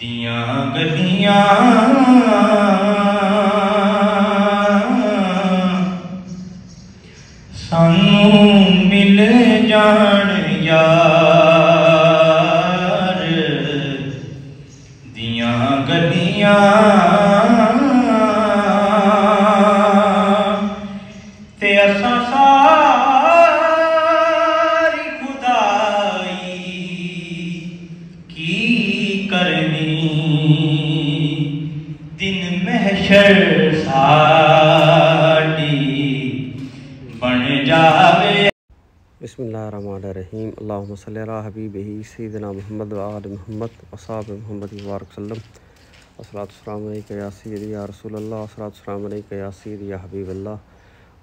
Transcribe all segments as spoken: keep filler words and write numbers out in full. दिया गलियाँ सानू मिल जान यार, दिया गलियाँ ते असा सारी खुदाई की करनी दिन महशर बिस्मिल्लाहिर्रहमानिर्रहीम अल्लाहुम्मा सल्लि अला हबीबिही सय्यिदिना मुहम्मद व आलि मुहम्मद व सहाबे मुहम्मद वबारक वसल्लम। अस्सलातु वस्सलामु अलैका या सय्यिदी या रसूलल्लाह, अस्सलातु वस्सलामु अलैका या सय्यिदी या हबीबल्लाह,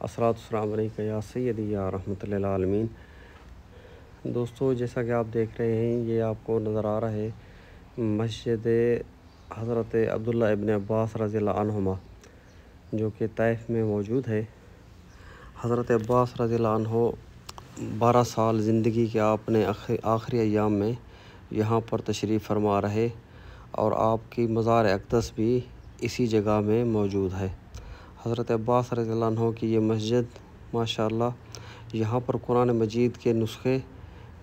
अस्सलातु वस्सलामु अलैका या सय्यिदी या रहमतुल्लिल आलमीन। दोस्तों, जैसा कि आप देख रहे हैं, ये आपको नज़र आ रहा है मस्जिद हज़रत अब्दुल्लाह इब्न अब्बास रज़ियल्लाहु अन्हुमा, जो कि ताइफ में मौजूद है। हज़रत अब्बास रज़ियल्लाहु अन्हु बारह साल ज़िंदगी के आपने आखिरी अयाम में यहाँ पर तशरीफ़ फरमा रहे और आपकी मज़ार अक़दस भी इसी जगह में मौजूद है। हज़रत अब्बास रज़ियल्लाहु अन्हु की ये मस्जिद माशाअल्लाह, यहाँ पर कुरान मजीद के नुस्खे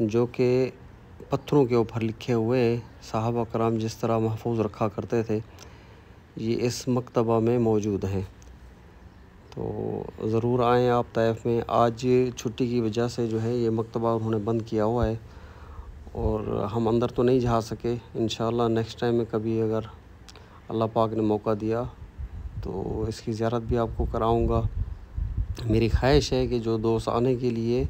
जो कि पत्थरों के ऊपर लिखे हुए सहाबा कराम जिस तरह महफूज रखा करते थे, ये इस मकतबा में मौजूद हैं। तो ज़रूर आएँ आप ताइफ में। आज छुट्टी की वजह से जो है ये मकतबा उन्होंने बंद किया हुआ है और हम अंदर तो नहीं जा सके। इंशाअल्लाह नेक्स्ट टाइम में कभी अगर अल्लाह पाक ने मौका दिया तो इसकी ज़ियारत भी आपको कराऊंगा। मेरी ख्वाहिश है कि जो दोस्त आने के लिए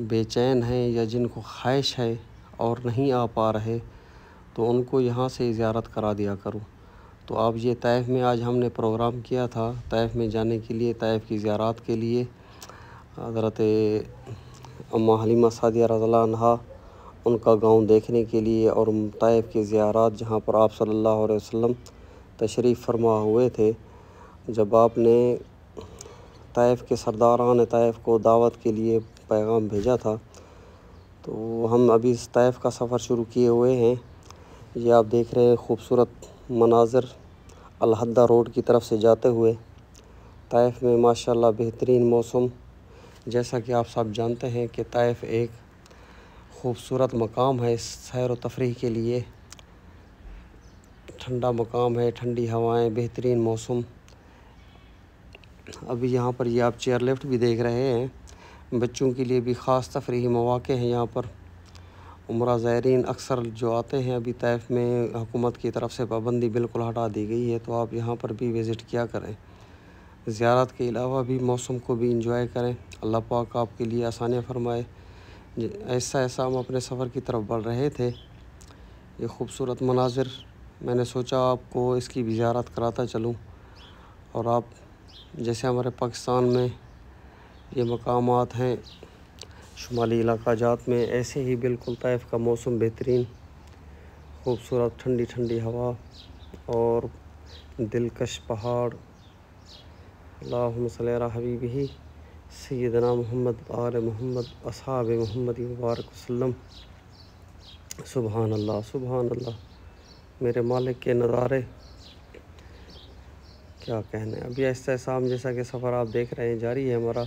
बेचैन हैं या जिनको ख्वाहिश है और नहीं आ पा रहे, तो उनको यहाँ से ज़ियारत करा दिया करूँ। तो आप ये ताइफ में आज हमने प्रोग्राम किया था, ताइफ में जाने के लिए, ताइफ की ज़ियारत के लिए हज़रत अम्मा हलीमा सादिया रज़ियल्लाहु अन्हा उनका गांव देखने के लिए और ताइफ की ज़ियारत जहां पर आप सल्लल्लाहु अलैहि वसल्लम तशरीफ़ फरमा हुए थे, जब आपने ताइफ के सरदारान ताइफ को दावत के लिए पैगाम भेजा था। तो हम अभी इस ताइफ का सफ़र शुरू किए हुए हैं। ये आप देख रहे हैं ख़ूबसूरत मनाज़र अलहद्दा रोड की तरफ से जाते हुए। ताइफ में माशाल्लाह बेहतरीन मौसम, जैसा कि आप सब जानते हैं कि ताइफ एक ख़ूबसूरत मकाम है सैर व तफरीह के लिए। ठंडा मकाम है, ठंडी हवाएं, बेहतरीन मौसम। अभी यहाँ पर ये आप चेयरलिफ्ट भी देख रहे हैं, बच्चों के लिए भी ख़ास तफरीही मौक़े हैं। यहाँ पर उम्रा ज़ायरीन अक्सर जो आते हैं। अभी ताइफ में हुकूमत की तरफ से पाबंदी बिल्कुल हटा दी गई है, तो आप यहाँ पर भी विज़िट किया करें। ज़ियारत के अलावा भी मौसम को भी इंजॉय करें। अल्लाह पाक आपके लिए आसानियाँ फरमाए। ऐसा ऐसा हम अपने सफ़र की तरफ बढ़ रहे थे। ये ख़ूबसूरत मनाजिर, मैंने सोचा आपको इसकी भी ज़ियारत कराता चलूँ। और आप जैसे हमारे पाकिस्तान में ये मकामात हैं, शुमाली इलाका जात में, ऐसे ही बिल्कुल ताइफ का मौसम बेहतरीन, ख़ूबसूरत ठंडी ठंडी हवा और दिलकश पहाड़। अल्लाहुम्मा सल्लि अला हबीबिही सय्यिदिना मुहम्मद आल मुहम्मद असहाब मुहम्मद मुबारक वसल्लम। सुभान अल्लाह, सुभान अल्लाह, मेरे मालिक के नज़ारे क्या कहने। अभी ऐसा ऐसा हम जैसा कि सफ़र आप देख रहे हैं जारी है हमारा।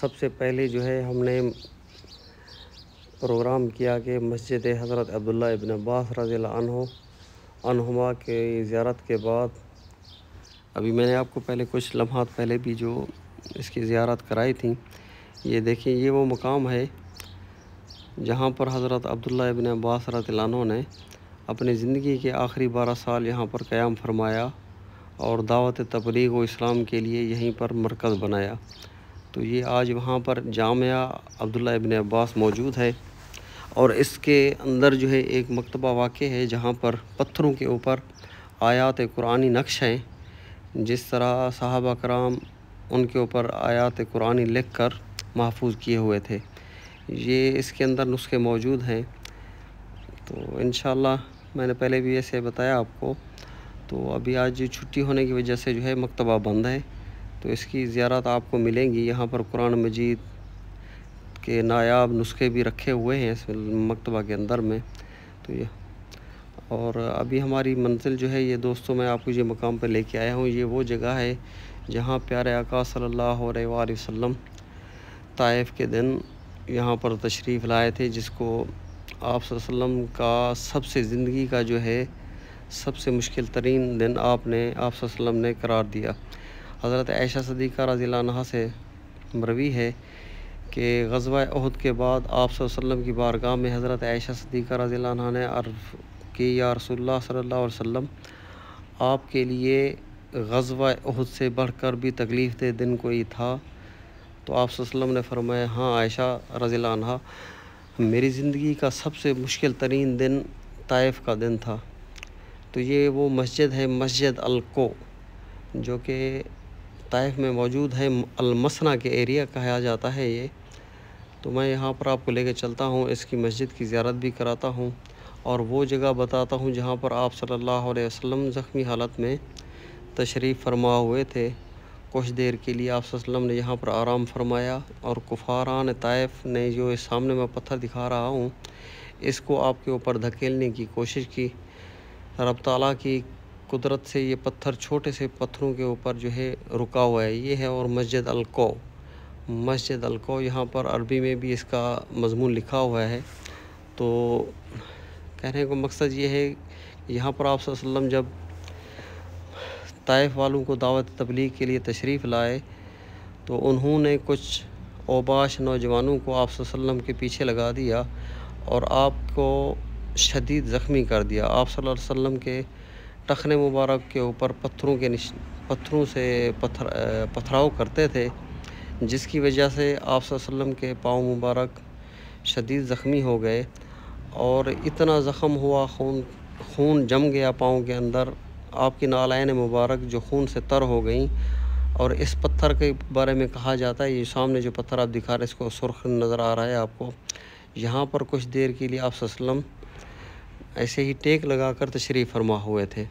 सबसे पहले जो है हमने प्रोग्राम किया कि मस्जिद हज़रत अब्दुल्लाह इब्न अब्बास रज़ियल्लाहु अन्हु अन्हुमा के ज़ियारत के बाद, अभी मैंने आपको पहले कुछ लम्हात पहले भी जो इसकी ज़ियारत कराई थी, ये देखिए ये वो मकाम है जहाँ पर हज़रत अब्दुल्लाह इब्न अब्बास रज़ियल्लाहु अन्हु ने अपनी ज़िंदगी के आखिरी बारह साल यहाँ पर क़याम फरमाया और दावत तबलीग व इस्लाम के लिए यहीं पर मरकज़ बनाया। तो ये आज वहाँ पर जामिया अब्दुल्लाह इब्न अब्बास मौजूद है और इसके अंदर जो है एक मकतबा वाक़ है जहाँ पर पत्थरों के ऊपर आयात कुरानी नक्श हैं, जिस तरह सहाबा कराम उनके ऊपर आयात कुरानी लिखकर महफूज किए हुए थे। ये इसके अंदर नुस्खे मौजूद हैं। तो इंशाल्लाह मैंने पहले भी ऐसे बताया आपको। तो अभी आज छुट्टी होने की वजह से जो है मकतबा बंद है, तो इसकी ज़ियारत आपको मिलेंगी। यहाँ पर कुरान मजीद के नायाब नुस्खे भी रखे हुए हैं इस मकतबा के अंदर में। तो ये और अभी हमारी मंजिल जो है ये दोस्तों मैं आपको ये मकाम पर लेके आया हूँ। ये वो जगह है जहाँ प्यारे आका सल्लल्लाहु अलैहि वसल्लम ताइफ के दिन यहाँ पर तशरीफ़ लाए थे, जिसको आप सल्लम का सबसे ज़िंदगी का जो है सबसे मुश्किल तरीन दिन आपने आप सल्लम ने करार दिया। हज़रत आयशा सदीका रज़ियल्लाहु अन्हा से मरवी है कि ग़ज़वा-ए-उहुद के बाद आप सल्लम की बारगाह में हज़रत आयशा सदीका रज़ियल्लाहु अन्हा ने अर्ज़ कि या रसूलल्लाह सल्लल्लाहु अलैहि वसल्लम आपके लिए ग़ज़वा-ए-उहुद से बढ़कर भी तकलीफ़ दे दिन कोई था? तो आप सल्लल्लाहु अलैहि वसल्लम ने फरमाया, हाँ आयशा रज़ियल्लाहु अन्हा, मेरी ज़िंदगी का सबसे मुश्किल तरीन दिन ताइफ़ का दिन था। तो ये वो मस्जिद है मस्जिद अल-कू, जो कि ताइफ़ में मौजूद है, अलमसना के एरिया कहा जाता है ये। तो मैं यहाँ पर आपको लेके चलता हूँ, इसकी मस्जिद की ज़ियारत भी कराता हूँ और वो जगह बताता हूँ जहाँ पर आप सल्लल्लाहु अलैहि वसल्लम ज़ख्मी हालत में तशरीफ़ फरमा हुए थे। कुछ देर के लिए आप सल्लल्लाहु अलैहि वसल्लम ने यहाँ पर आराम फरमाया और कुफारान ताइफ़ ने जो इस सामने मैं पत्थर दिखा रहा हूँ इसको आपके ऊपर धकेलने की कोशिश की। रब ताला की कुदरत से ये पत्थर छोटे से पत्थरों के ऊपर जो है रुका हुआ है, ये है। और मस्जिद अल-कू, मस्जिद अल-कू यहाँ पर अरबी में भी इसका मजमून लिखा हुआ है। तो कहने का मकसद ये है, यहाँ पर आप सल्लम जब ताइफ़ वालों को दावत तबलीग के लिए तशरीफ़ लाए तो उन्होंने कुछ ओबाश नौजवानों को आप सल्लम के पीछे लगा दिया और आपको शदीद ज़ख्मी कर दिया। आप सल्लल्लाहु अलैहि वसल्लम के टखने मुबारक के ऊपर पत्थरों के निश पत्थरों से पत्थर पथराव करते थे, जिसकी वजह से आप सल्लल्लाहु अलैहि वसल्लम के पाँव मुबारक शदीद ज़ख्मी हो गए और इतना ज़ख़म हुआ, खून खून जम गया पाँव के अंदर। आपकी नालाएं मुबारक जो खून से तर हो गई। और इस पत्थर के बारे में कहा जाता है, ये सामने जो पत्थर आप दिखा रहे हैं इसको सुर्ख नज़र आ रहा है आपको, यहाँ पर कुछ देर के लिए आप सल्लम ऐसे ही टेक लगाकर तशरीफ़ फरमा हुए थे।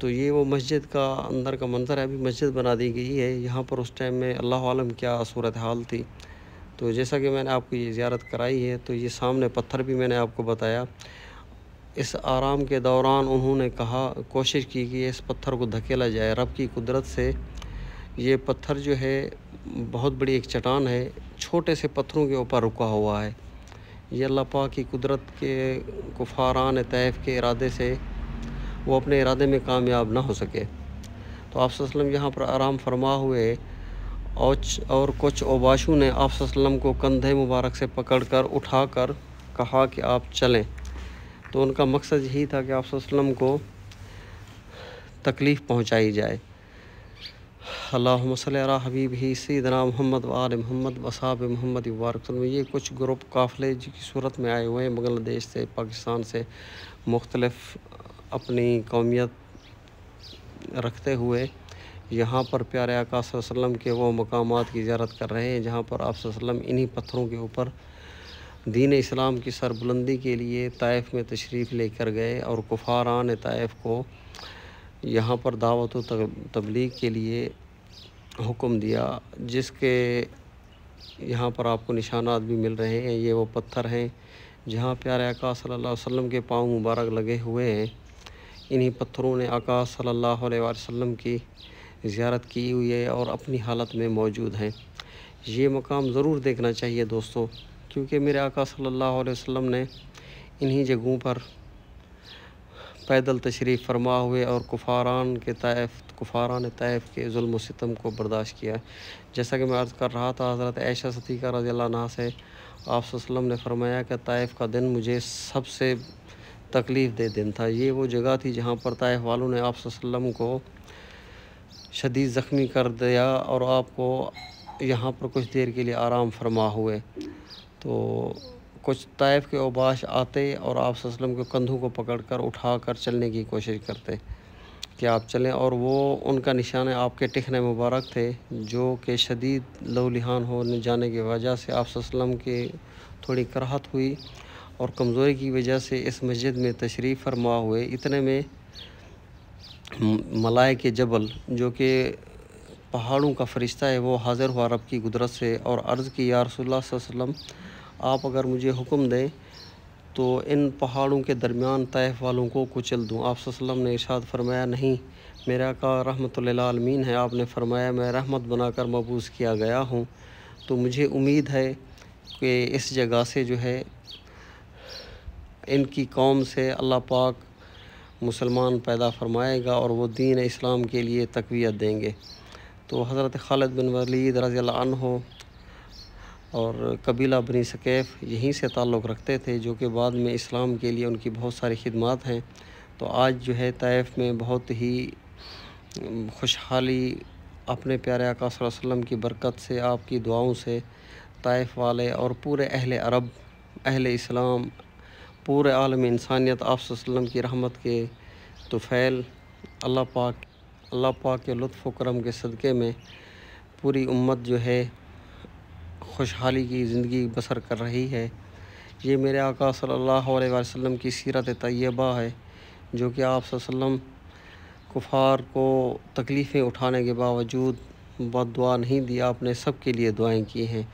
तो ये वो मस्जिद का अंदर का मंजर है। अभी मस्जिद बना दी गई है यहाँ पर, उस टाइम में अल्लाह आलम क्या सूरत हाल थी। तो जैसा कि मैंने आपको ये ज़ियारत कराई है, तो ये सामने पत्थर भी मैंने आपको बताया। इस आराम के दौरान उन्होंने कहा, कोशिश की कि इस पत्थर को धकेला जाए। रब की कुदरत से ये पत्थर जो है बहुत बड़ी एक चट्टान है, छोटे से पत्थरों के ऊपर रुका हुआ है। ये अल्लाह पाक की कुदरत के कुफारान ताइफ़ के इरादे से वो अपने इरादे में कामयाब ना हो सके। तो आप सल्लल्लाहु अलैहि वसल्लम यहाँ पर आराम फरमा हुए और कुछ ओबाशों ने आप सल्लम को कंधे मुबारक से पकड़कर उठाकर कहा कि आप चलें। तो उनका मकसद यही था कि आप सल्लम को तकलीफ़ पहुंचाई जाए। अल्लाहुम्मा सल्ली अला हबीबी सय्यिदना मोहम्मद व आल मोहम्मद व असहाब मोहम्मद मुबारक। ये कुछ ग्रुप काफ़िले की सूरत में आए हुए हैं बांग्लादेश से, पाकिस्तान से, मुख्तलिफ़ अपनी कौमियत रखते हुए यहाँ पर प्यारे आका सल्लल्लाहु अलैहि वसल्लम के वो मकामात की ज़ियारत कर रहे हैं जहाँ पर आप सल्लल्लाहु अलैहि वसल्लम इन्हीं पत्थरों के ऊपर दीन इस्लाम की सरबुलंदी के लिए ताइफ़ में तशरीफ़ लेकर गए और कुफारान ताइफ़ को यहाँ पर दावत व तबलीग के लिए हुक्म दिया, जिसके यहाँ पर आपको निशानात भी मिल रहे हैं। ये वो पत्थर हैं जहाँ प्यारे आका सल्लल्लाहु अलैहि वसल्लम के पाँव मुबारक लगे हुए हैं। इन्हीं पत्थरों ने आका सल्लल्लाहु अलैहि वसल्लम की ज़ियारत की हुई है और अपनी हालत में मौजूद हैं। ये मकाम ज़रूर देखना चाहिए दोस्तों, क्योंकि मेरे आका सल्लल्लाहु अलैहि वसल्लम ने इन्हीं जगहों पर पैदल तशरीफ़ फरमा हुए और कुफारान के ताइफ़ कुफारान ताइफ़ के जुल्म व सितम को बर्दाश्त किया। जैसा कि मैं अर्ज़ कर रहा था, हज़रत आयशा सदीक़ा रज़ियल्लाहु अन्हा से आप सल्लल्लाहु अलैहि वसल्लम ने फरमाया कि ताइफ़ का दिन मुझे सबसे तकलीफ़ दे दिन था। ये वो जगह थी जहाँ पर ताइफ़ वालों ने आप सल्लल्लाहु अलैहि वसल्लम को शदीद ज़ख्मी कर दिया और आपको यहाँ पर कुछ देर के लिए आराम फरमा हुए। तो कुछ ताइफ़ के ओबाश आते और आप सल्लम के कंधों को पकड़कर उठाकर चलने की कोशिश करते कि आप चलें, और वो उनका निशाने आपके टिखने मुबारक थे, जो कि शदीद लहूलिहान हो जाने की वजह से आप सल्लम के थोड़ी कराहत हुई और कमज़ोरी की वजह से इस मस्जिद में तशरीफ़ फरमा हुए। इतने में मलाई के जबल, जो कि पहाड़ों का फ़रिश्ता है, वो हाज़िर हुआ रब की कुदरत से और अर्ज़ की, या रसूलल्लाह सल्लल्लाहु अलैहि वसल्लम, आप अगर मुझे हुक्म दें तो इन पहाड़ों के दरमियान तैफ़ वालों को कुचल दूँ। आप सल्लल्लाहु अलैहि वसल्लम ने इरशाद फरमाया, नहीं, मेरा का रहमतुल्लिल आलमीन है। आपने फरमाया, मैं रहमत बनाकर मबूस किया गया हूँ। तो मुझे उम्मीद है कि इस जगह से जो है इनकी कौम से अल्लाह पाक मुसलमान पैदा फरमाएगा और वो दीन इस्लाम के लिए तक़वियत देंगे। तो हज़रत ख़ालिद बिन वलीद रज़ियल्लाहु अन्हु और कबीला बनी सकेफ़ यहीं से ताल्लुक़ रखते थे, जो कि बाद में इस्लाम के लिए उनकी बहुत सारी खिदमत हैं। तो आज जो है तैफ़ में बहुत ही खुशहाली अपने प्यारे आका सल्लल्लाहु अलैहि वसल्लम की बरकत से, आपकी दुआओं से तैफ़ वाले और पूरे अहले अरब, अहले इस्लाम, पूरे आलम इंसानियत आप सल्लल्लाहु अलैहि वसल्लम की रहमत के तुफ़ैल अल्लाह पाक अल्लाह पाक के लुत्फ़ व करम के सदक़े में पूरी उम्मत जो है खुशहाली की ज़िंदगी बसर कर रही है। ये मेरे आका सल्लल्लाहु अलैहि वसल्लम की सीरत तय्यबा है, जो कि आप सल्लल्लाहु अलैहि वसल्लम कुफ़ार को तकलीफ़ें उठाने के बावजूद बद्दुआ नहीं दी, आपने सब के लिए दुआएं की हैं।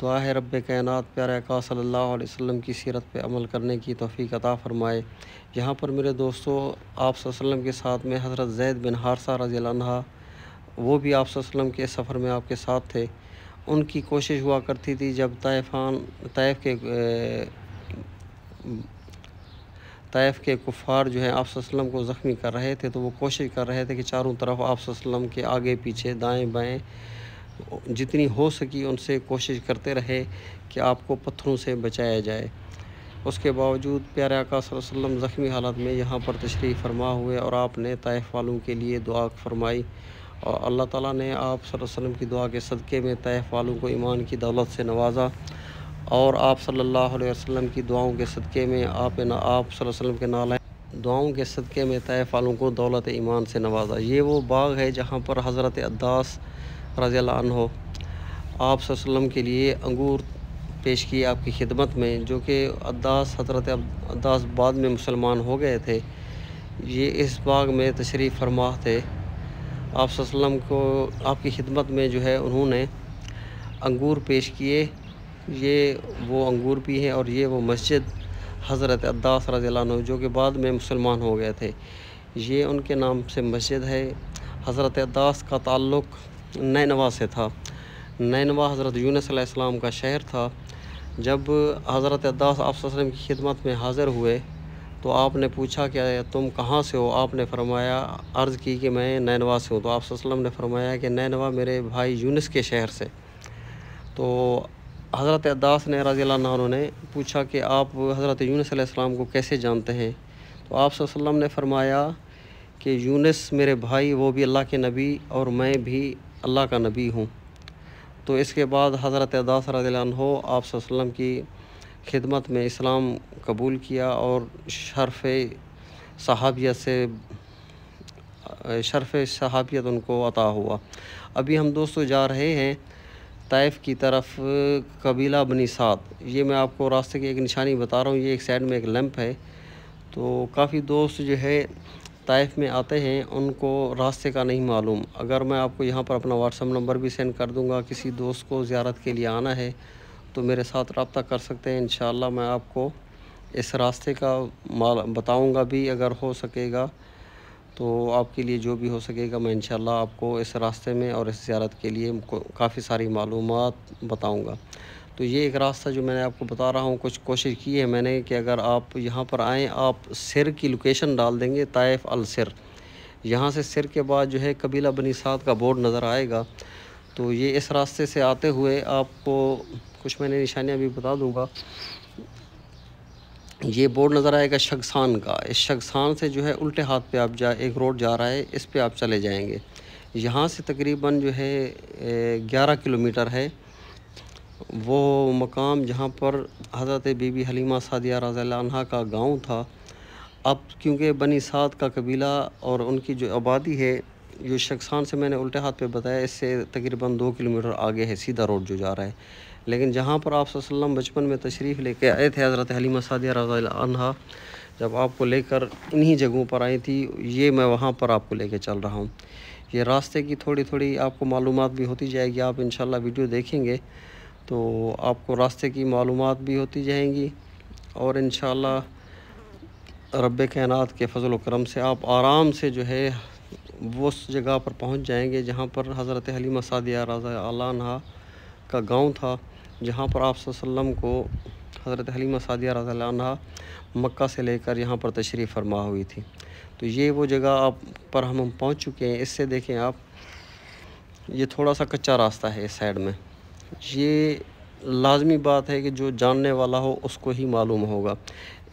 दुआ है रब्बे कायनात प्यारे आका सल्लल्लाहु अलैहि वसल्लम की सीरत पे अमल करने की तौफ़ीक़ अता फ़रमाए। यहाँ पर मेरे दोस्तों, आप सल्लल्लाहु अलैहि वसल्लम के साथ में हज़रत ज़ैद बिन हारसा रज़ियल्लाहु अन्हा, वो भी आप सल्लल्लाहु अलैहि वसल्लम के सफ़र में आपके साथ थे। उनकी कोशिश हुआ करती थी, जब तैफ़ान तैफ़ के तैफ़ के कुफ़ार जो है आप सल्लल्लाहु अलैहि वसल्लम को ज़ख्मी कर रहे थे, तो वो कोशिश कर रहे थे कि चारों तरफ आप सल्लल्लाहु अलैहि वसल्लम के आगे पीछे दाएँ बाएँ जितनी हो सकी उनसे कोशिश करते रहे कि आपको पत्थरों से बचाया जाए। उसके बावजूद प्यारे आका सल्लल्लाहु अलैहि वसल्लम ज़ख्मी हालत में यहाँ पर तशरीफ़ फरमा हुए और आपने तैफ़ वालों के लिए दुआ फरमाई और अल्लाह ताला ने आप सल्लल्लाहु अलैहि वसल्लम की दुआ के सदक़े में तैफ़ वालों को ईमान की दौलत से नवाजा और आप सल्लल्लाहु अलैहि वसल्लम की दुआओं के सदक़े में आप ना आप सल्लल्लाहु अलैहि वसल्लम के नाल दुआओं के सदक़े में तैफ़ वालों को दौलत ईमान से नवाजा। ये वो बाग़ है जहाँ पर हज़रत अद्दास रज़ियल्लाहु अन्हु आप सल्लल्लाहु अलैहि वसल्लम के लिए अंगूर पेश किए आपकी खिदमत में, जो कि अद्दास हज़रत अद्दास बाद में मुसलमान हो गए थे। ये इस बाग़ में तशरीफ़ फरमा थे। आप सल्लल्लाहु अलैहि वसल्लम को आपकी खिदमत में जो है उन्होंने अंगूर पेश किए। ये वो अंगूर भी हैं और ये वो मस्जिद हज़रत अद्दास रज़ियल्लाहु अन्हु, जो कि बाद में मुसलमान हो गए थे, ये उनके नाम से मस्जिद है। हज़रत अद्दास का ताल्लुक़ नैनवा से था। नैनवा हज़रत यूनुस अलैहिस्सलाम का शहर था। जब हज़रत अद्दास आप सल्लल्लाहु अलैहि वसल्लम की खिदमत में हाज़िर हुए तो आपने पूछा कि तुम कहाँ से हो। आपने फरमाया, अर्ज़ की कि मैं नैनवा से हूँ। तो आप सल्लल्लाहु अलैहि वसल्लम ने फरमाया कि नैनवा मेरे भाई यूनुस के शहर से। तो हज़रत अद्दास ने रज़ियल्लाहु अन्हु ने पूछा कि आप हज़रत यूनुस अलैहिस्सलाम को कैसे जानते हैं। तो आप सल्लल्लाहु अलैहि वसल्लम ने फरमाया कि यूनुस मेरे भाई, वो भी अल्लाह के नबी और मैं भी अल्लाह का नबी हूँ। तो इसके बाद हज़रत अद्दास रज़ियल्लाहु अन्हु आप सल्लल्लाहु अलैहि वसल्लम की खिदमत में इस्लाम कबूल किया और शर्फ़ सहाबियत से शर्फ़ सहाबियत उनको अता हुआ। अभी हम दोस्तों जा रहे हैं तैफ़ की तरफ, कबीला बनी साद। ये मैं आपको रास्ते की एक निशानी बता रहा हूँ, ये एक साइड में एक लैंप है। तो काफ़ी दोस्त जो है तैफ़ में आते हैं, उनको रास्ते का नहीं मालूम। अगर मैं आपको यहाँ पर अपना व्हाट्सअप नंबर भी सेंड कर दूँगा, किसी दोस्त को ज़ियारत के लिए आना है तो मेरे साथ रब्ता कर सकते हैं। इंशाअल्लाह मैं आपको इस रास्ते का माल बताऊँगा भी, अगर हो सकेगा तो आपके लिए जो भी हो सकेगा मैं इंशाअल्लाह आपको इस रास्ते में और इस ज़ियारत के लिए काफ़ी सारी मालूमात बताऊँगा। तो ये एक रास्ता जो मैंने आपको बता रहा हूँ, कुछ कोशिश की है मैंने कि अगर आप यहाँ पर आएँ, आप सिर की लोकेशन डाल देंगे तैफ़ अल सिर, यहाँ से सिर के बाद जो है कबीला बनी साद का बोर्ड नज़र आएगा। तो ये इस रास्ते से आते हुए आपको कुछ मैंने निशानियाँ भी बता दूँगा। ये बोर्ड नज़र आएगा शगसान का, इस शगसान से जो है उल्टे हाथ पे आप जा एक रोड जा रहा है, इस पर आप चले जाएँगे। यहाँ से तकरीबन जो है ग्यारह किलोमीटर है वो मकाम जहाँ पर हज़रत बीबी हलीमा सादिया रज़ियल्लाहु अन्हा का गांव था। अब क्योंकि बनी साद का कबीला और उनकी जो आबादी है, जो शगसान से मैंने उल्टे हाथ पे बताया, इससे तकरीबन दो किलोमीटर आगे है सीधा रोड जो जा रहा है। लेकिन जहाँ पर आप सल्लल्लाहु अलैहि वसल्लम बचपन में तशरीफ़ लेके आए थे, हज़रत हलीमा सादिया रज़ियल्लाहु अन्हा जब आपको लेकर इन्हीं जगहों पर आई थी, ये मैं वहाँ पर आपको लेके चल रहा हूँ। ये रास्ते की थोड़ी थोड़ी आपको मालूमात भी होती जाएगी। आप इंशाल्लाह वीडियो देखेंगे तो आपको रास्ते की मालूमात भी होती जाएंगी और इंशाअल्लाह रब्बे कायनात के फ़ज़ल व करम से आप आराम से जो है वो उस जगह पर पहुंच जाएंगे जहां पर हज़रत हलीमा सादिया रज़ी अल्लाह अन्हा का गांव था, जहां पर आप सल्लल्लाहु अलैहि वसल्लम को हज़रत हलीमा सादिया रज़ी अल्लाह अन्हा मक्का से लेकर यहां पर तशरीफ़ फरमा हुई थी। तो ये वो जगह आप पर हम पहुंच चुके हैं। इससे देखें आप, ये थोड़ा सा कच्चा रास्ता है इस साइड में। ये लाजमी बात है कि जो जानने वाला हो उसको ही मालूम होगा,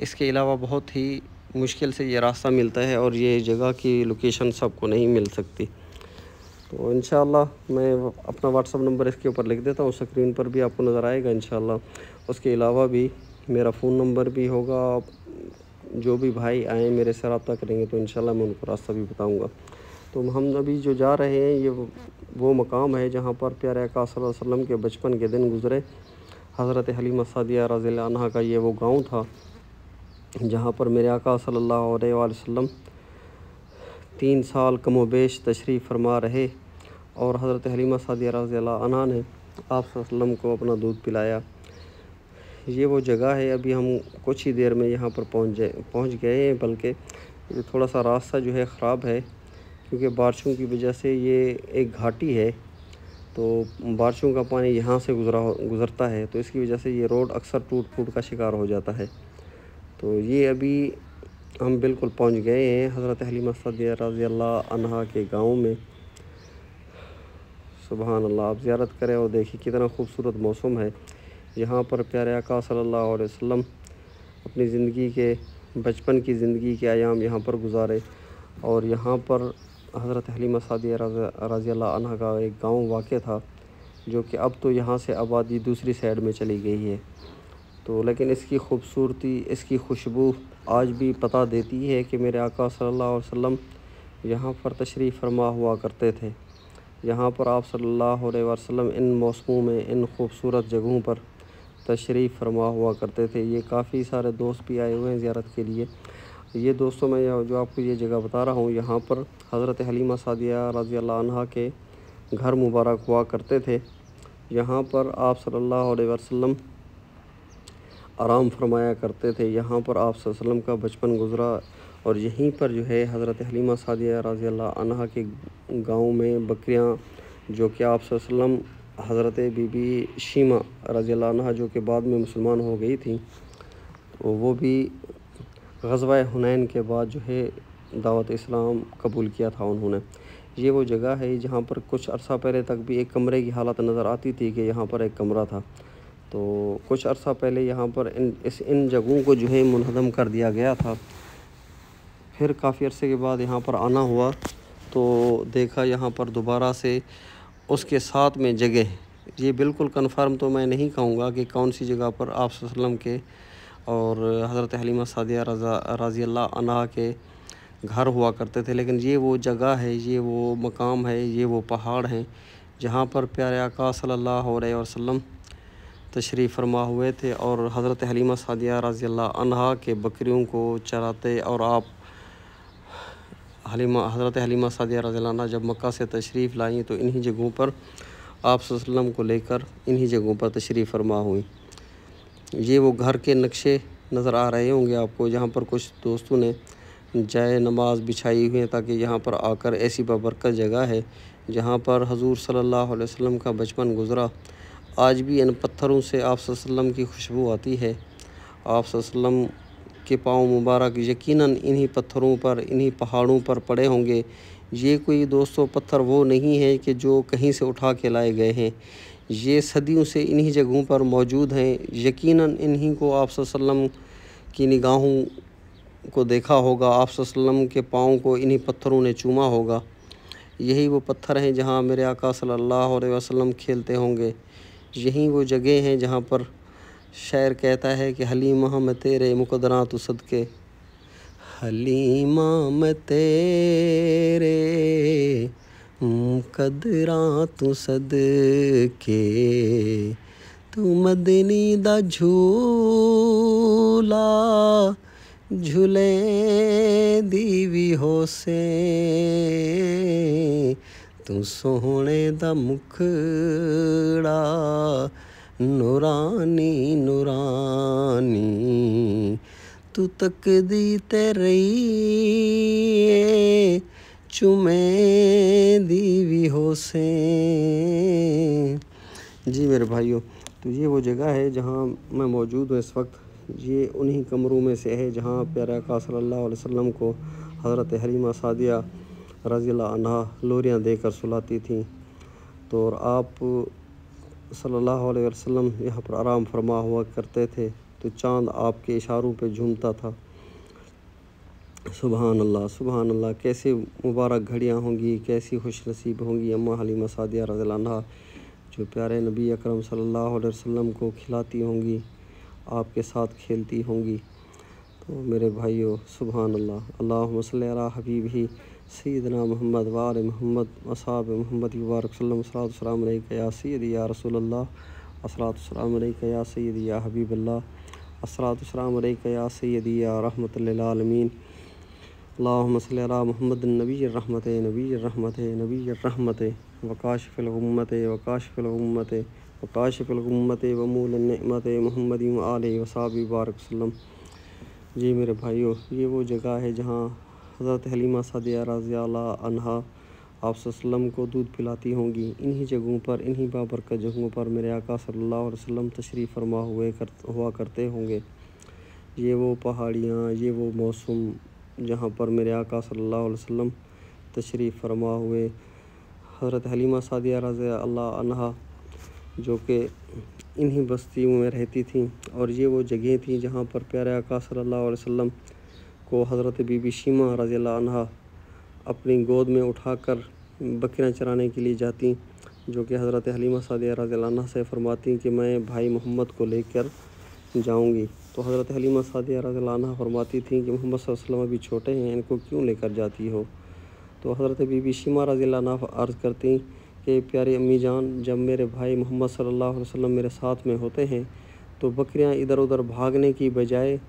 इसके अलावा बहुत ही मुश्किल से ये रास्ता मिलता है और ये जगह की लोकेशन सबको नहीं मिल सकती। तो इंशाअल्लाह मैं अपना व्हाट्सअप नंबर इसके ऊपर लिख देता हूँ, स्क्रीन पर भी आपको नज़र आएगा इंशाअल्लाह। उसके अलावा भी मेरा फ़ोन नंबर भी होगा, जो भी भाई आएँ मेरे से रब्ता करेंगे तो इंशाअल्लाह मैं उनको रास्ता भी बताऊँगा। तो हम अभी जो जा रहे हैं ये वो मकाम है जहाँ पर प्यारे आका सल्लल्लाहु अलैहि वसल्लम के बचपन के दिन गुज़रे। हज़रत हलीमा सादिया रज़ियल्लाहु अन्हा का ये वो गाँव था जहाँ पर मेरे आका सल्लल्लाहु अलैहि वसल्लम तीन साल कमोबेश तशरीफ़ फरमा रहे और हज़रत हलीमा सादिया रज़ियल्लाहु अन्हा ने आप सल्लल्लाहु अलैहि वसल्लम को अपना दूध पिलाया। ये वो जगह है। अभी हम कुछ ही देर में यहाँ पर पहुँच जाए पहुँच गए हैं, बल्कि थोड़ा सा रास्ता जो है ख़राब है क्योंकि बारिशों की वजह से ये एक घाटी है तो बारिशों का पानी यहाँ से गुजरा गुज़रता है, तो इसकी वजह से ये रोड अक्सर टूट फूट का शिकार हो जाता है। तो ये अभी हम बिल्कुल पहुँच गए हैं हज़रत हलीमा सादिया रज़ियल्लाहु अन्हा के गांव में। सुभान अल्लाह, आप ज़ियारत करें और देखिए कितना खूबसूरत मौसम है। यहाँ पर प्यारे आका सल्लल्लाहु अलैहि वसल्लम अपनी ज़िंदगी के बचपन की ज़िंदगी के आयाम यहाँ पर गुजारे और यहाँ पर हज़रत हलीमा सादिया रज़ियल्लाहु अन्हा का एक गाँव वाक़ था, जो कि अब तो यहाँ से आबादी दूसरी साइड में चली गई है। तो लेकिन इसकी ख़ूबसूरती, इसकी खुशबू आज भी पता देती है कि मेरे आका सल्लल्लाहु अलैहि वसल्लम यहाँ पर तशरीफ़ फरमा हुआ करते थे। यहाँ पर आप सल्लल्लाहु अलैहि वसल्लम इन मौसमों में इन खूबसूरत जगहों पर तशरीफ़ फरमा हुआ करते थे। ये काफ़ी सारे दोस्त भी आए हुए हैं ज़ियारत के लिए। ये दोस्तों, मैं जो आपको ये जगह बता रहा हूँ, यहाँ पर हज़रत हलीमा सादिया रज़ियल्लाहु अन्हा के घर मुबारक हुआ करते थे। यहाँ पर आप सल्लल्लाहु अलैहि वसल्लम आराम फरमाया करते थे। यहाँ पर आप सल्लल्लाहु अलैहि वसल्लम का बचपन गुजरा और यहीं पर जो है हज़रत हलीमा सादिया रज़ियल्लाहु अन्हा के गांव में बकरियाँ, जो कि आप सल्लल्लाहु अलैहि वसल्लम हज़रत बीबी शीमा रज़ियल्लाहु अन्हा, जो कि बाद में मुसलमान हो गई थी, तो वो भी ग़ज़वा-ए-उहुद हुनैन के बाद जो है दावत इस्लाम कबूल किया था उन्होंने। ये वो जगह है जहाँ पर कुछ अरसा पहले तक भी एक कमरे की हालत नज़र आती थी कि यहाँ पर एक कमरा था। तो कुछ अरसा पहले यहाँ पर इन इस इन जगहों को जो है मुनहदम कर दिया गया था। फिर काफ़ी अरसे के बाद यहाँ पर आना हुआ तो देखा यहाँ पर दोबारा से उसके साथ में जगह, ये बिल्कुल कंफर्म तो मैं नहीं कहूँगा कि कौन सी जगह पर आप सल्लम के और हज़रत हलीमा सादिया रज़ियल्लाहु अन्हा के घर हुआ करते थे, लेकिन ये वो जगह है, ये वो मकाम है, ये वो पहाड़ हैं जहाँ पर प्यारे आका सल्लल्लाहु अलैहि वसल्लम तशरीफ़ फरमा हुए थे और हज़रत हलीमा सादिया रज़ियल्लाहु अन्हा के बकरियों को चराते। और आप हलीमा हज़रत हलीमा सादिया रज़ियल्लाहु अन्हा जब मक्का से तशरीफ़ लाई तो इन्हीं जगहों पर आप सल्लल्लाहु अलैहि वसल्लम को लेकर इन्हीं जगहों पर तशरीफ़ फरमा हुई। ये वो घर के नक्शे नज़र आ रहे होंगे आपको, जहाँ पर कुछ दोस्तों ने जाए नमाज बिछाई हुई है ताकि यहाँ पर आकर, ऐसी बबरकत जगह है जहाँ पर हजूर सल्लल्लाहु अलैहि वसल्लम का बचपन गुजरा। आज भी इन पत्थरों से आप सल्लम की खुशबू आती है। आप सल्लम के पाँव मुबारक यकीनन इन्हीं पत्थरों पर, इन्हीं पहाड़ों पर पड़े होंगे। ये कोई दोस्तों पत्थर वो नहीं है कि जो कहीं से उठा के लाए गए हैं, ये सदियों से इन्हीं जगहों पर मौजूद हैं। यकीनन इन्हीं को आप सल्लम की निगाहों को देखा होगा, आप सल्लम के पाँव को इन्हीं पत्थरों ने चूमा होगा। यही वो पत्थर हैं जहाँ मेरे आका सल्लल्लाहु अलैहि वसल्लम खेलते होंगे। यही वो जगह हैं जहाँ पर शायर कहता है कि हलीमा मैं तेरे मुकद्दरा तो सदके, हलीमा मैं तेरे मुकद्दरा तो सदके, तू मदनी दा झूला झूले दीवी होसे, तू सोहने दा मुखड़ा नूरानी नूरानी तू तकदी तेरी चुमे दीवी हो से। जी मेरे भाइयों, तो ये वो जगह है जहाँ मैं मौजूद हूँ इस वक्त। ये उन्हीं कमरों में से है जहाँ प्यारे आका सल्लल्लाहु अलैहि वसल्लम को हज़रत हलीमा सादिया रज़ियल्लाहु अन्हा लोरियाँ देकर सुलाती थीं। तो और आप सल्लल्लाहु अलैहि वसल्लम यहाँ पर आराम फरमा हुआ करते थे, तो चाँद आपके इशारों पे झूमता था। सुबहान अल्लाह सुबहान अल्लाह, कैसे मुबारक घड़ियाँ होंगी, कैसी खुश नसीब होंगी अम्मा हलीमा सादिया रज़ियल्लाहु अन्हा जो प्यारे नबी अकरम सल्लल्लाहु अलैहि वसल्लम को खिलाती होंगी, आपके साथ खेलती होंगी। तो मेरे भाइयों सुबहान अल्लाह, अल्लाहुम्मा सल्ली अला हबीबी सय्यदना मोहम्मद व आले मोहम्मद असहाब मोहम्मद मुबारक सल्लम सल्लतु सलाम अलैका या सय्यदी या रसूलल्लाह, अस्सलातु सलाम अलैका या सय्यदी या हबीबल्लाह, अस्सलातु सलाम अलैका या सय्यदी या रहमतल लिल आलमीन। अल्लाहुम्मा सल्ली अला मोहम्मद नबी रहमत नबी रहमत नबी रहमत वकाशिफिल गुम्मत वकाशिफिल गुम्मत वकाशिफिल गुम्मत वमूल निअमत मोहम्मद व आले वसहबी बारक सल्लम। जी मेरे भाइयों, ये वो जगह है जहाँ हज़रत हलीमा सादिया रज़ियल्लाहु अन्हा आप सल्लम को दूध पिलाती होंगी। इन्हीं जगहों पर, इन्हीं बाबरकत जगहों पर मेरे आका सल्लल्लाहु अलैहि वसल्लम तशरीफ़ फरमा हुए कर हुआ करते होंगे। ये वो पहाड़ियाँ, ये वो मौसम जहाँ पर मेरे आका सल्लल्लाहु अलैहि वसल्लम तशरीफ़ फरमा हुए। हज़रत हलीमा सादिया रज़ियल्लाहु अन्हा जो कि इन्हीं बस्तियों में रहती थीं, और ये वो जगह थी जहाँ पर प्यारे आका सल्लल्लाहु अलैहि वसल्लम को हज़रत बीबी शीमा रज़ियल्लाहु अन्हा अपनी गोद में उठाकर बकरियाँ चराने के लिए जाती, जो कि हज़रत हलीमा सादिया रज़ियल्लाहु अन्हा से फरमाती कि मैं भाई मोहम्मद को लेकर जाऊँगी। तो हज़रत हलीमा सादिया रज़ियल्लाहु अन्हा फरमाती थी कि मोहम्मद सल्लल्लाहु अलैहि वसल्लम अभी छोटे हैं, इनको क्यों लेकर जाती हो। तो हज़रत बीबी शीमा रज़ियल्लाहु अन्हा अर्ज़ करती कि प्यारी अम्मी जान, जब मेरे भाई मोहम्मद सल्लल्लाहु अलैहि वसल्लम मेरे साथ में होते हैं तो बकरियां इधर उधर भागने की बजाय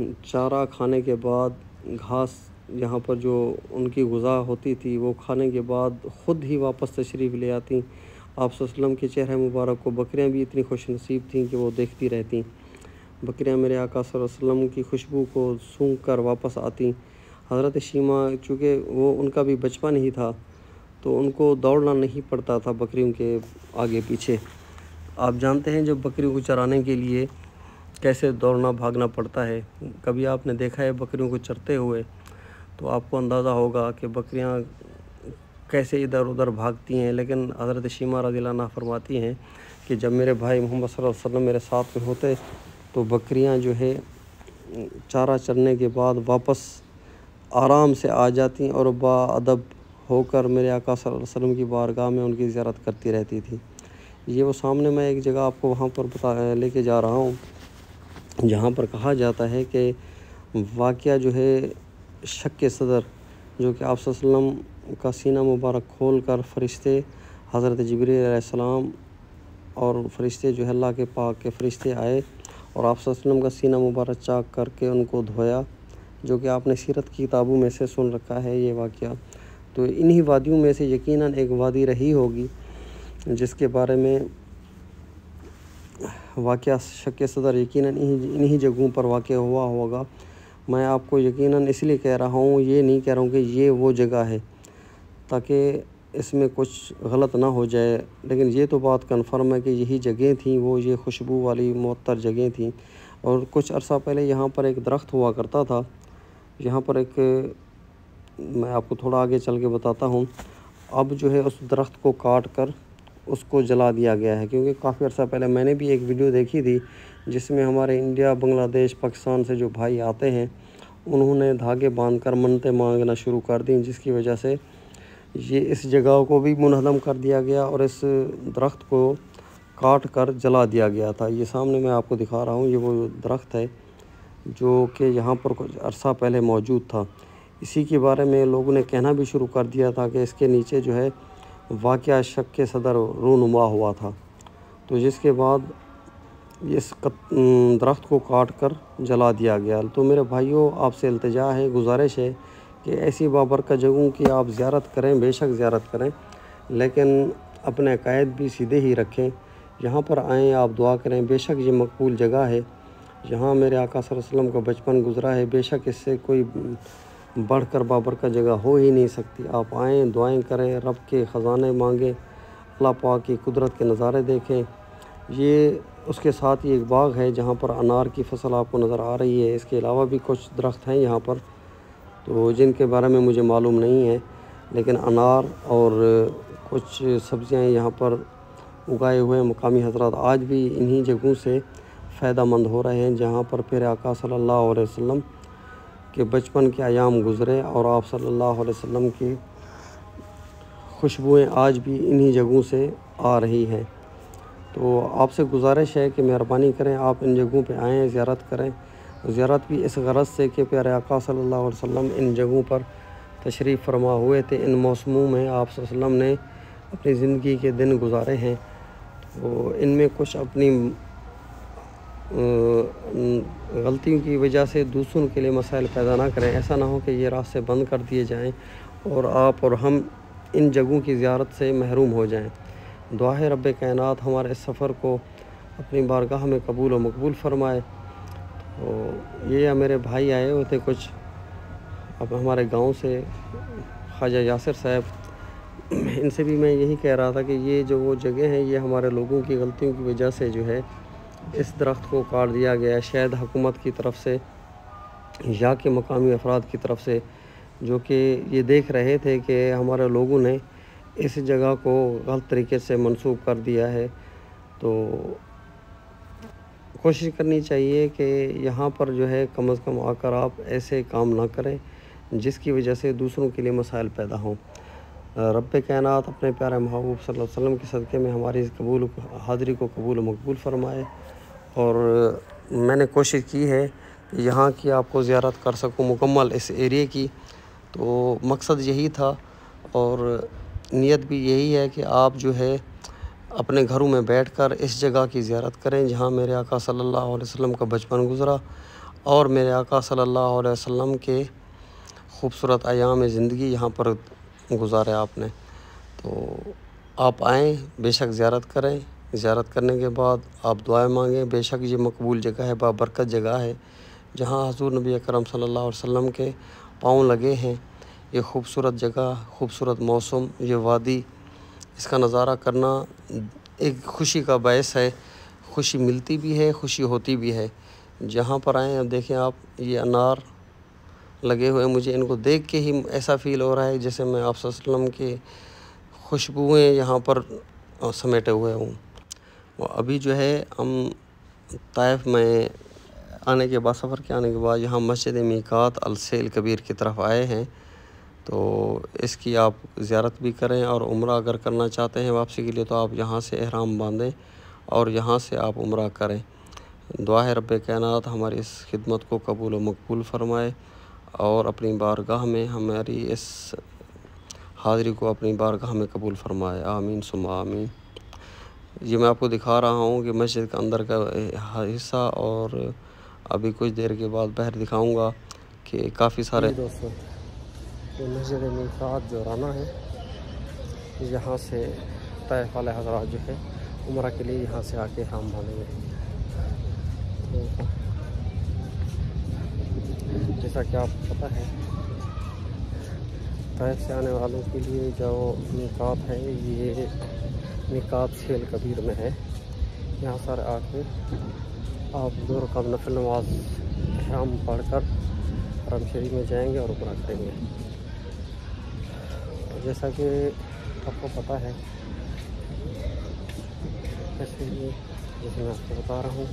चारा खाने के बाद, घास यहां पर जो उनकी गुज़ा होती थी वो खाने के बाद ख़ुद ही वापस तशरीफ़ ले आती। आप सल्लम के चेहरे मुबारक को बकरियां भी इतनी खुश नसीब थीं कि वो देखती रहती। बकरियां मेरे आका सल्लल्लाहु अलैहि वसल्लम की खुशबू को सूंघ कर वापस आती। हज़रत शीमा चूँकि वो उनका भी बचपन ही था तो उनको दौड़ना नहीं पड़ता था बकरियों के आगे पीछे। आप जानते हैं जब बकरियों को चराने के लिए कैसे दौड़ना भागना पड़ता है। कभी आपने देखा है बकरियों को चरते हुए तो आपको अंदाज़ा होगा कि बकरियां कैसे इधर उधर भागती हैं। लेकिन हज़रत शीमा रज़ियल्लाहु अन्हा फरमाती हैं कि जब मेरे भाई मोहम्मद सल्लल्लाहु अलैहि वसल्लम मेरे साथ में होते तो बकरियाँ जो है चारा चरने के बाद वापस आराम से आ जाती और बाअदब होकर मेरे आका सल्लल्लाहु अलैहि वसल्लम की बारगाह में उनकी ज़ियारत करती रहती थी। ये वो सामने मैं एक जगह आपको वहाँ पर बता लेके जा रहा हूँ जहाँ पर कहा जाता है कि वाक़या जो है शक्के सदर, जो कि आप सल्लल्लाहु अलैहि वसल्लम का सीना मुबारक खोल कर फरिश्ते हज़रत जिब्रील अलैहिस्सलाम और फरिश्ते जो है अल्लाह के पाक के फरिश्ते आए और आप सल्लल्लाहु अलैहि वसल्लम का सीना मुबारक चाक करके उनको धोया, जो कि आपने सीरत की किताबों में से सुन रखा है ये वाक़या। तो इन्हीं वादियों में से यकीनन एक वादी रही होगी जिसके बारे में वाक़या शक्के सदर यकीनन इन्हीं इन्हीं जगहों पर वाक़या हुआ होगा। मैं आपको यकीनन इसलिए कह रहा हूँ, ये नहीं कह रहा हूँ कि ये वो जगह है ताकि इसमें कुछ गलत ना हो जाए, लेकिन ये तो बात कन्फर्म है कि यही जगह थी वो, ये खुशबू वाली मुअत्तर जगह थी। और कुछ अर्सा पहले यहाँ पर एक दरख्त हुआ करता था, यहाँ पर एक, मैं आपको थोड़ा आगे चल के बताता हूँ। अब जो है उस दरख्त को काट कर उसको जला दिया गया है, क्योंकि काफ़ी अर्सा पहले मैंने भी एक वीडियो देखी थी जिसमें हमारे इंडिया, बांग्लादेश, पाकिस्तान से जो भाई आते हैं उन्होंने धागे बांधकर मन्नतें मांगना शुरू कर दी, जिसकी वजह से ये इस जगह को भी मुनहदम कर दिया गया और इस दरख्त को काट कर जला दिया गया था। ये सामने मैं आपको दिखा रहा हूँ, ये वो दरख्त है जो कि यहाँ पर कुछ अर्सा पहले मौजूद था। इसी के बारे में लोगों ने कहना भी शुरू कर दिया था कि इसके नीचे जो है वाक़या शक्के सदर रूनुमा हुआ था। तो जिसके बाद इस दरख्त को काट कर जला दिया गया। तो मेरे भाइयों, आपसे इल्तिजा है, गुजारिश है कि ऐसी बाबरकत जगहों की आप ज़्यारत करें, बेशक ज़्यारत करें, लेकिन अपने अकायद भी सीधे ही रखें। यहाँ पर आएँ, आप दुआ करें, बेशक ये मकबूल जगह है। यहाँ मेरे आका सल्लल्लाहु अलैहि वसल्लम का बचपन गुजरा है, बेशक इससे कोई बढ़कर बाबरकत जगह हो ही नहीं सकती। आप आएँ, दुआएं करें, रब के ख़जाने मांगें, अल्लाह पाक की कुदरत के नज़ारे देखें। ये उसके साथ ही एक बाग है जहाँ पर अनार की फसल आपको नज़र आ रही है। इसके अलावा भी कुछ दरख्त हैं यहाँ पर तो जिनके बारे में मुझे मालूम नहीं है, लेकिन अनार और कुछ सब्ज़ियाँ यहाँ पर उगाए हुए मकामी हजरात आज भी इन्हीं जगहों से फ़ायदा मंद हो रहे हैं जहाँ पर फिर आका सल्लल्लाहु अलैहि वसल्लम के बचपन के आयाम गुज़रे और आप सल्लल्लाहु अलैहि वसल्लम की खुशबुएँ आज भी इन्हीं जगहों से आ रही हैं। तो आपसे गुजारिश है कि मेहरबानी करें, आप इन जगहों पे आएँ, ज़ियारत करें। ज़ियारत भी इस गरज से कि प्यारे आका सल्लल्लाहु अलैहि वसल्लम इन जगहों पर तशरीफ़ फरमा हुए थे। इन मौसमों में आप सल्लल्लाहु अलैहि वसल्लम ने अपनी ज़िंदगी के दिन गुजारे हैं, तो इनमें कुछ अपनी गलतियों की वजह से दूसरों के लिए मसाइल पैदा ना करें। ऐसा ना हो कि ये रास्ते बंद कर दिए जाएँ और आप और हम इन जगहों की ज़ियारत से महरूम हो जाएँ। दुआ है रब्बे कायनात हमारे इस सफ़र को अपनी बारगाह में कबूल और मकबूल फ़रमाए। तो ये मेरे भाई आए हुए थे कुछ अब हमारे गांव से, ख्वाजा यासिर साहब, इनसे भी मैं यही कह रहा था कि ये जो वो जगह हैं ये हमारे लोगों की गलतियों की वजह से जो है इस दरख्त को काट दिया गया है, शायद हुकूमत की तरफ से या कि मकामी अफराद की तरफ से, जो कि ये देख रहे थे कि हमारे लोगों ने इस जगह को गलत तरीके से मंसूब कर दिया है। तो कोशिश करनी चाहिए कि यहाँ पर जो है कम अज़ कम आकर आप ऐसे काम ना करें जिसकी वजह से दूसरों के लिए मसाइल पैदा हों। रब्बे कायनात अपने प्यारे महबूब सल्लल्लाहु अलैहि वसल्लम के सदक़े में हमारी इस कबूल हाज़िरी को कबूल मकबूल फ़रमाए। और मैंने कोशिश की है कि यहाँ की आपको ज़ियारत कर सकूँ मुकम्मल इस एरिए की, तो मकसद यही था और नियत भी यही है कि आप जो है अपने घरों में बैठकर इस जगह की ज़ियारत करें जहाँ मेरे आका सल्लल्लाहु अलैहि वसल्लम का बचपन गुज़रा और मेरे आका सल्लल्लाहु अलैहि वसल्लम के ख़ूबसूरत आयाम ज़िंदगी यहाँ पर गुजारे आपने। तो आप आएँ, बेशक ज़ियारत करें, ज़ियारत करने के बाद आप दुआएं मांगें। बेशक ये मकबूल जगह है, बाबरकत जगह है जहाँ हजूर नबी अकरम सल्लल्लाहु अलैहि वसल्लम के पाँव लगे हैं। ये ख़ूबसूरत जगह, ख़ूबसूरत मौसम, ये वादी, इसका नज़ारा करना एक खुशी का बायस है। खुशी मिलती भी है, खुशी होती भी है। जहाँ पर आएँ, अब देखें आप ये अनार लगे हुए, मुझे इनको देख के ही ऐसा फ़ील हो रहा है जैसे मैं आप सल्लम की खुशबुएँ यहाँ पर समेटे हुए हूँ। और अभी जो है हम ताइफ में आने के बाद, सफ़र के आने के बाद यहाँ मस्जिद मिक़ात अल्सल कबीर की तरफ आए हैं, तो इसकी आप ज़ियारत भी करें। और उम्रा अगर करना चाहते हैं वापसी के लिए तो आप यहाँ से एहराम बांधें और यहाँ से आप उम्रा करें। दुआ है रब्बे कायनात हमारी इस खिदमत को कबूल व मकबूल फ़रमाए और अपनी बारगाह में हमारी इस हाज़िरी को अपनी बारगाह में कबूल फ़रमाए। आमीन सुम्मा आमीन। ये मैं आपको दिखा रहा हूँ कि मस्जिद के अंदर का हिस्सा, और अभी कुछ देर के बाद बाहर दिखाऊँगा कि काफ़ी सारे दोस्तों ये मस्जिद मिक़ात जो राना है यहाँ से ताइफ वाले हज़रात जो है उम्रा के लिए यहाँ से आके एहराम बांधेंगे। तो जैसा कि आपको पता है ताइफ से आने वालों के लिए जो मिक़ात है ये मिक़ात अल्सल कबीर में है। यहाँ सारे आके आप दो रकात नफिल नमाज एहराम पढ़कर हरम शरीफ में जाएंगे और उम्रा करेंगे। जैसा कि आपको पता है, ऐसे ही जैसे मैं आपको बता रहा हूँ,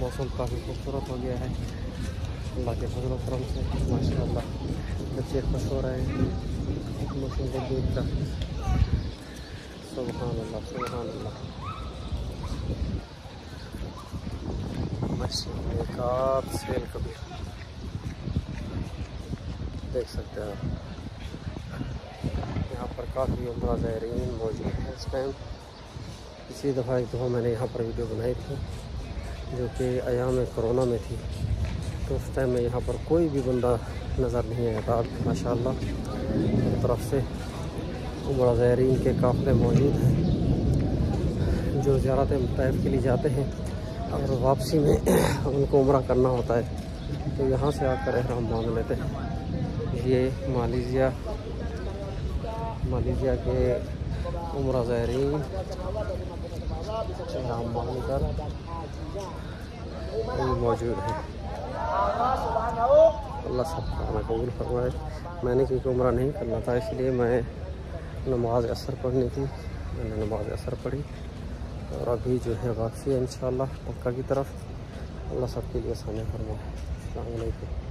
मौसम काफ़ी खूबसूरत हो गया है अल्लाह के फजल व करम से। माशाअल्लाह बच्चे खुश हो रहे हैं मौसम को देख कर। सुबहानअल्लाह सुबहानअल्लाह। मस्जिद मिक़ात अल्सल कबीर देख सकते हैं आप, यहाँ पर काफ़ी उम्रा ज़ायरीन मौजूद है इस टाइम। इसी दफ़ा एक दफ़ा मैंने यहाँ पर वीडियो बनाई थी जो कि अयाम कोरोना में थी, तो उस टाइम में यहाँ पर कोई भी बंदा नज़र नहीं आया था। आज माशाअल्लाह हर तरफ से उम्रा ज़ायरीन के काफ़िले मौजूद हैं। जो ज़ियारत मुताहिर के लिए जाते हैं और वापसी में उनको उम्रा करना होता है तो यहाँ से आकर एहराम बांध लेते हैं। ये मलेशिया मलेशिया के उम्रा ज़ायरीन एहराम बांध कर मौजूद है। अल्लाह सबको कबूल फरमाए। मैंने क्योंकि उम्रा नहीं करना था इसलिए मैं नमाज असर पढ़नी थी, मैंने नमाज असर पढ़ी और अभी जो है वापसी है इंशाअल्लाह मक्का की तरफ। अल्लाह सब के लिए आसानी फरमाए। अस्सलाम वालेकुम।